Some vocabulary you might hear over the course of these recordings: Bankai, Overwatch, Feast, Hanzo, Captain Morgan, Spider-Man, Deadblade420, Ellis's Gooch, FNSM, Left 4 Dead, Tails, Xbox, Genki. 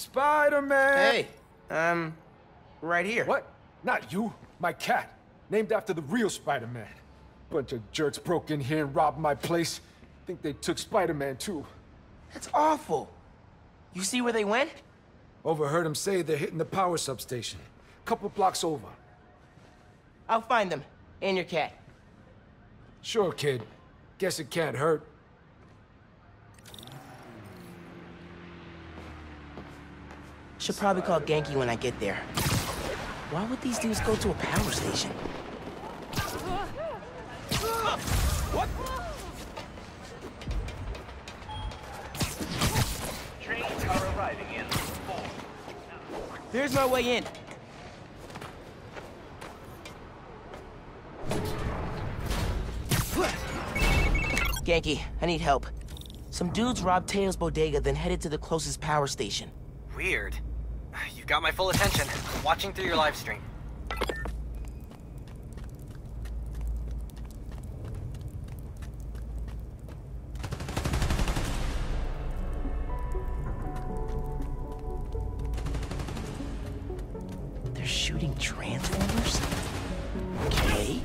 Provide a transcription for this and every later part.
Spider-Man! Hey, right here. What? Not you. My cat. Named after the real Spider-Man. Bunch of jerks broke in here and robbed my place. Think they took Spider-Man too. That's awful. You see where they went? Overheard them say they're hitting the power substation. Couple blocks over. I'll find them. And your cat. Sure, kid. Guess it can't hurt. Should probably call Genki when I get there. Why would these dudes go to a power station? What? Trains are arriving in 4 hours. Here's my way in. Genki, I need help. Some dudes robbed Tails' bodega, then headed to the closest power station. Weird. You got my full attention. Watching through your live stream. They're shooting transformers? Okay.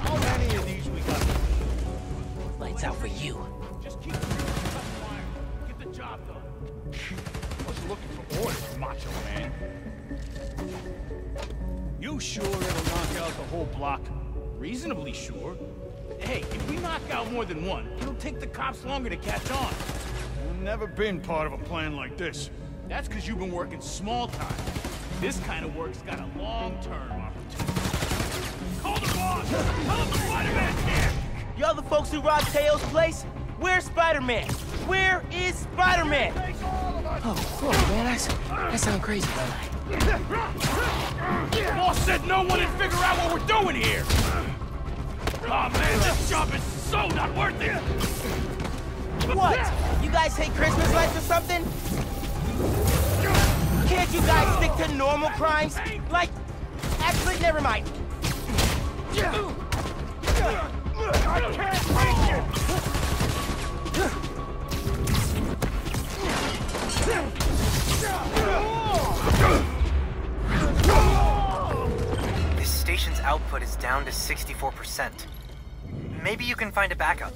How many of these we got? Lights out for you. Just keep the fire. Get the job done. Looking for orders, macho man. You sure it'll knock out the whole block? Reasonably sure. Hey, if we knock out more than one, it'll take the cops longer to catch on. I've never been part of a plan like this. That's because you've been working small time. This kind of work's got a long-term opportunity. Call the boss! Tell him the Spider-Man's here! Y'all the folks who robbed Tails' place? Where's Spider-Man? Where is Spider-Man? Oh, cool, man. I sound crazy, don't I? Boss said no one would figure out what we're doing here! Oh, man, this job is so not worth it! What? You guys hate Christmas lights or something? Can't you guys stick to normal crimes? Like, actually, never mind. I can't take it! This station's output is down to 64%. Maybe you can find a backup.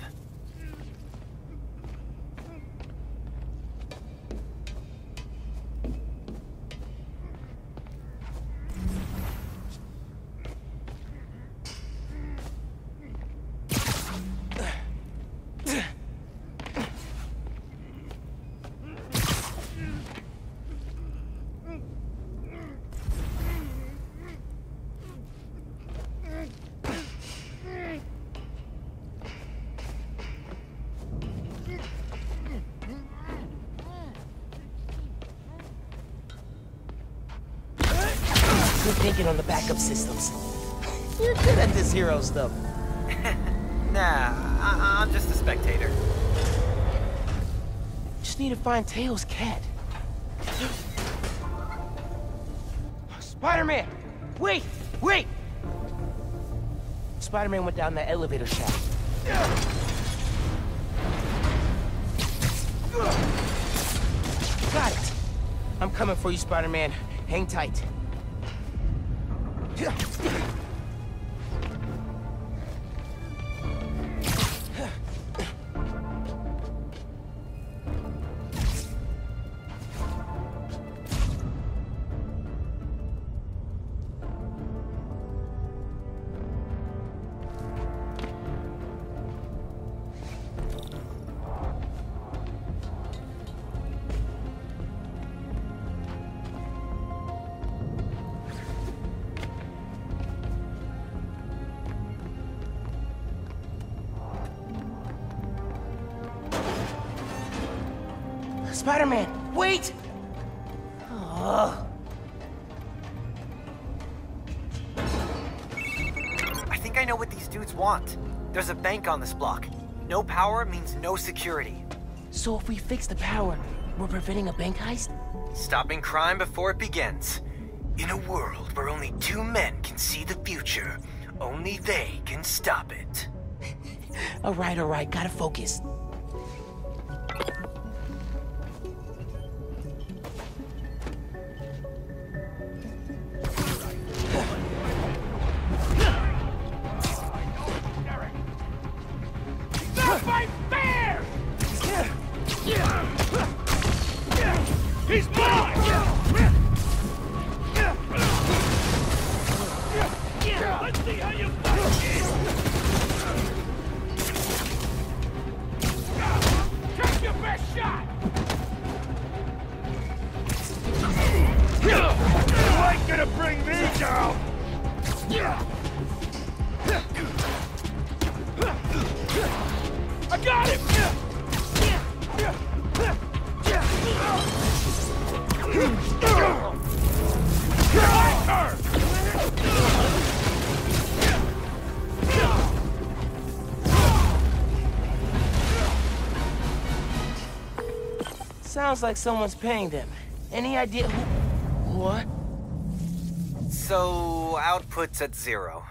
Thinking on the backup systems. You're good at this hero stuff. Nah, I'm just a spectator. Just need to find Tails' cat. Spider-Man! Wait! Wait! Spider-Man went down that elevator shaft. Got it! I'm coming for you, Spider-Man. Hang tight. Spider-Man, wait! Oh. I think I know what these dudes want. There's a bank on this block. No power means no security. So if we fix the power, we're preventing a bank heist? Stopping crime before it begins. In a world where only two men can see the future, only they can stop it. All right, gotta focus. He's mine! Let's see how you fight! Take your best shot! You ain't gonna bring me down! I got him! My turn! Sounds like someone's paying them. Any idea who? What? So, output's at 0.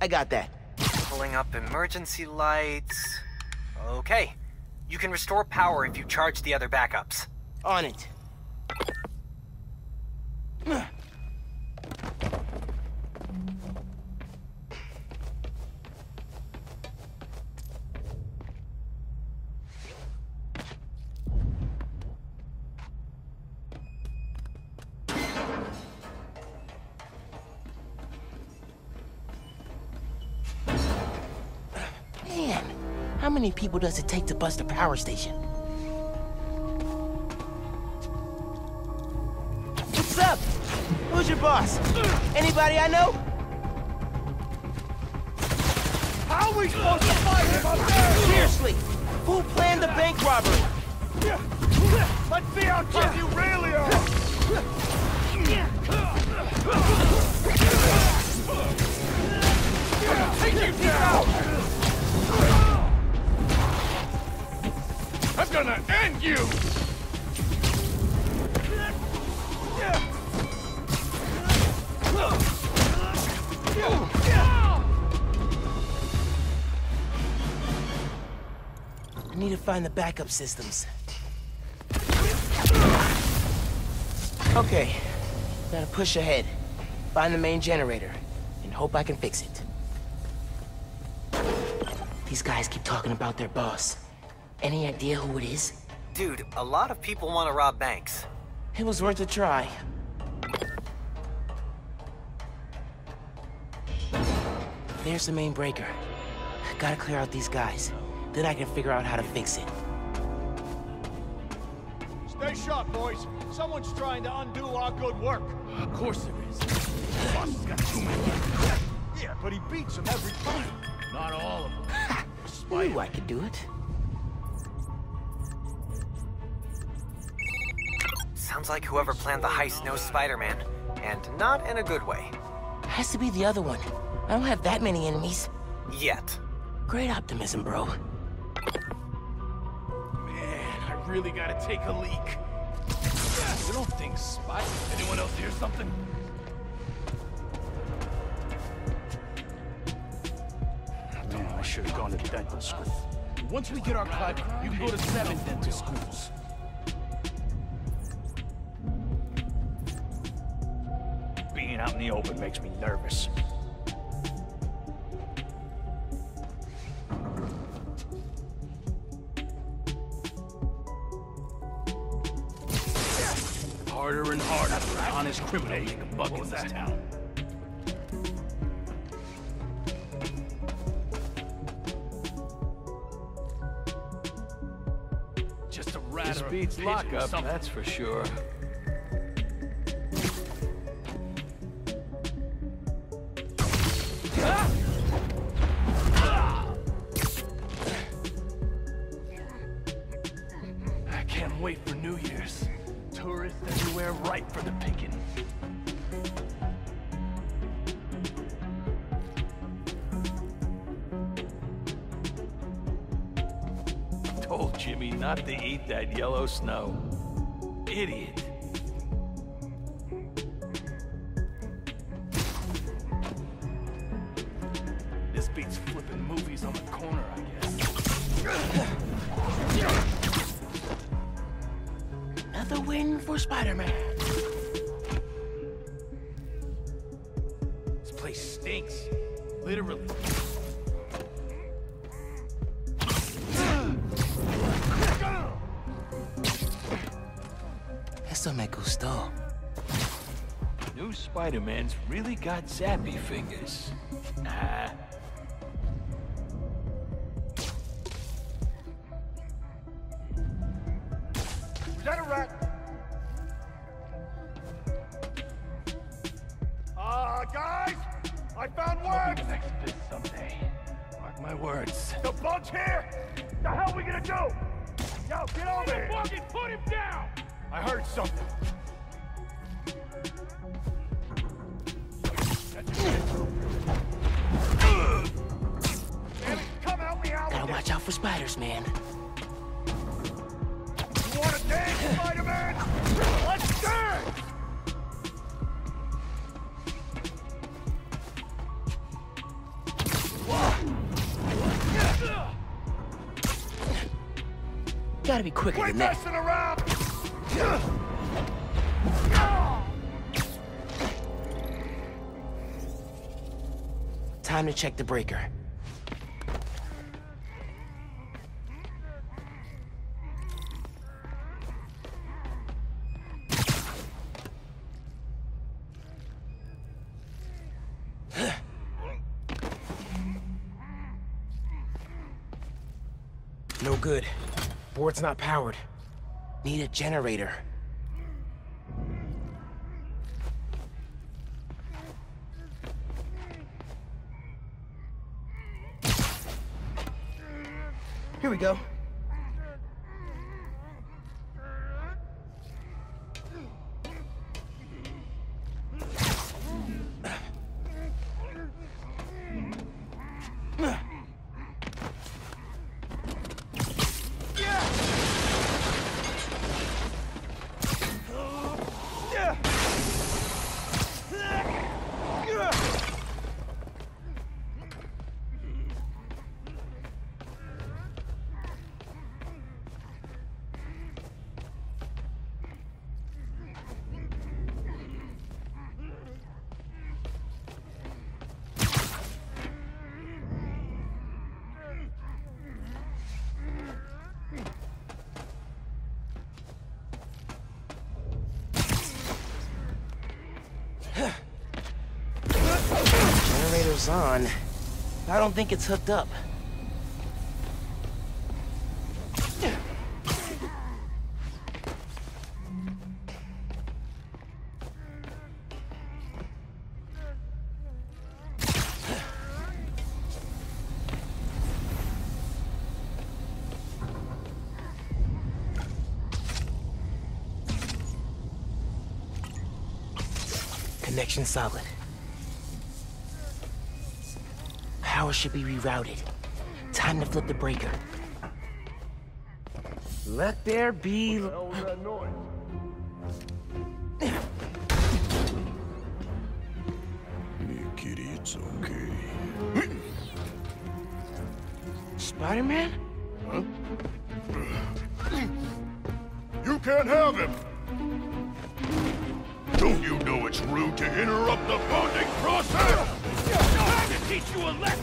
I got that. Pulling up emergency lights. Okay. You can restore power if you charge the other backups. On it. How many people does it take to bust a power station? What's up? Who's your boss? Anybody I know? How are we supposed to fight him up there? Seriously, who planned the bank robbery? Let's see how tough you really are! Take you down! I'm gonna end you! I need to find the backup systems. Okay, gotta push ahead. Find the main generator, and hope I can fix it. These guys keep talking about their boss. Any idea who it is? Dude, a lot of people want to rob banks. It was worth a try. There's the main breaker. Gotta clear out these guys. Then I can figure out how to fix it. Stay sharp, boys. Someone's trying to undo our good work. Of course there is. The boss has got too many. Yeah, but he beats them every time. Not all of them. I knew I could do it. Sounds like whoever planned the heist knows Spider-Man, and not in a good way. Has to be the other one. I don't have that many enemies. Yet. Great optimism, bro. Man, I really gotta take a leak. I don't think Spider-Man... Anyone else hear something? Man, I should've gone to dental school. Once we get our cut, you can go to 7 dental schools. Out in the open makes me nervous. Harder and harder for an honest criminal to make a buck in this town. Just a rat. This beats lockup, that's for sure. That yellow snow. Idiot. This beats flipping movies on the corner, I guess. Another win for Spider-Man. This place stinks. Literally. Eso me gustó. New Spider-Man's really got zappy fingers. Nah. Was that a rat? Guys, I found words! I'll be an expert someday. Mark my words. The bug's here! What the hell are we gonna do? Yo, get over here! Fucking put him down! I heard something. Damn it, come help me out. Gotta watch out for spiders, man. You wanna dance, Spider-Man? Let's dance! Gotta be quicker than that. Messing around. Time to check the breaker. No good. Board's not powered. Need a generator. Here we go. On. I don't think it's hooked up. Connection solid. Power should be rerouted. Time to flip the breaker. Let there be... What the hell was that noise? Hey, kitty, it's okay. Spider-Man? Huh? You can't have him! Don't you know it's rude to interrupt the bonding process? Teach you a lesson.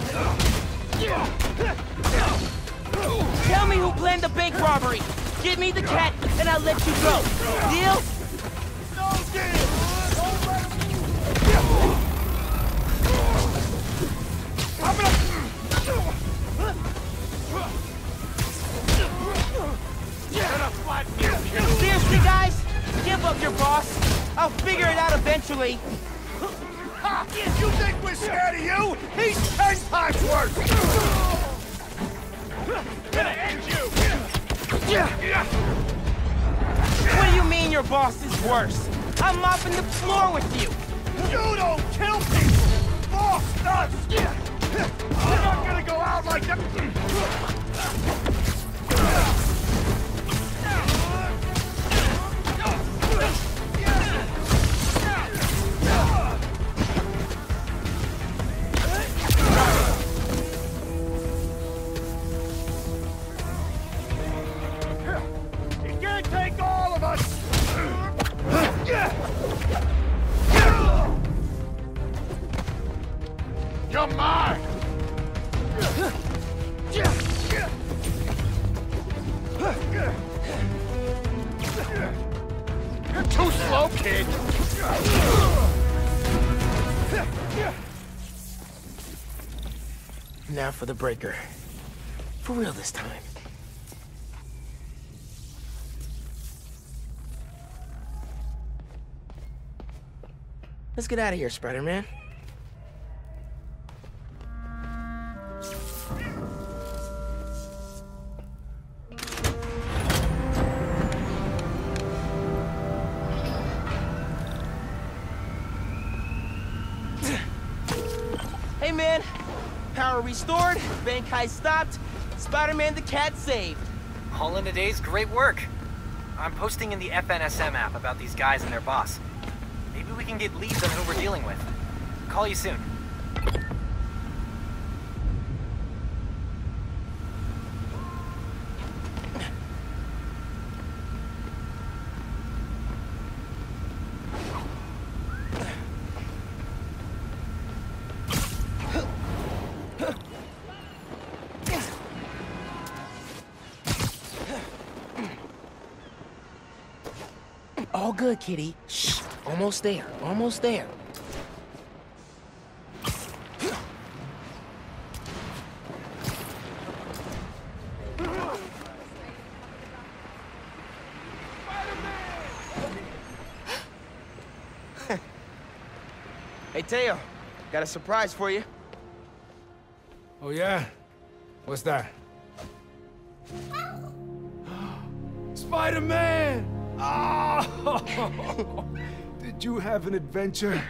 Tell me who planned the bank robbery. Give me the cat, and I'll let you go. Deal? No deal. Don't let him. I'm gonna. Seriously, guys, give up your boss. I'll figure it out eventually. You think we're scared of you? He's 10 times worse! Gonna end you! What do you mean your boss is worse? I'm mopping the floor with you! You don't kill people! Boss does! You're not gonna go out like that! go, kid! Now for the breaker. For real this time. Let's get out of here, Spider-Man. Hey, man. Power restored, Bankai stopped, Spider-Man the cat saved. All in a day's great work. I'm posting in the FNSM app about these guys and their boss. Maybe we can get leads on who we're dealing with. Call you soon. All good, kitty. Shh. Almost there. Almost there. Hey, Teo. Got a surprise for you. Oh, yeah? What's that? Spider-Man! Oh, did you have an adventure?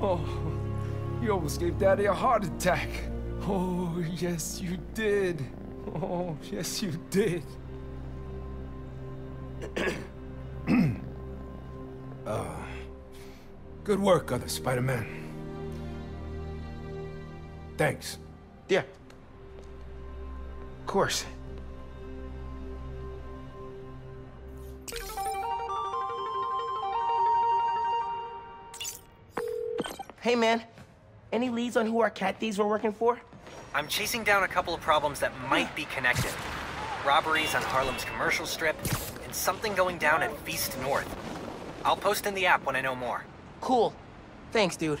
Oh, you almost gave Daddy a heart attack. Oh, yes, you did. Oh, yes, you did. Good work, other Spider-Man. Thanks. Yeah. Of course. Hey man, any leads on who our cat thieves were working for? I'm chasing down a couple of problems that might be connected. Robberies on Harlem's commercial strip, and something going down at Feast North. I'll post in the app when I know more. Cool. Thanks, dude.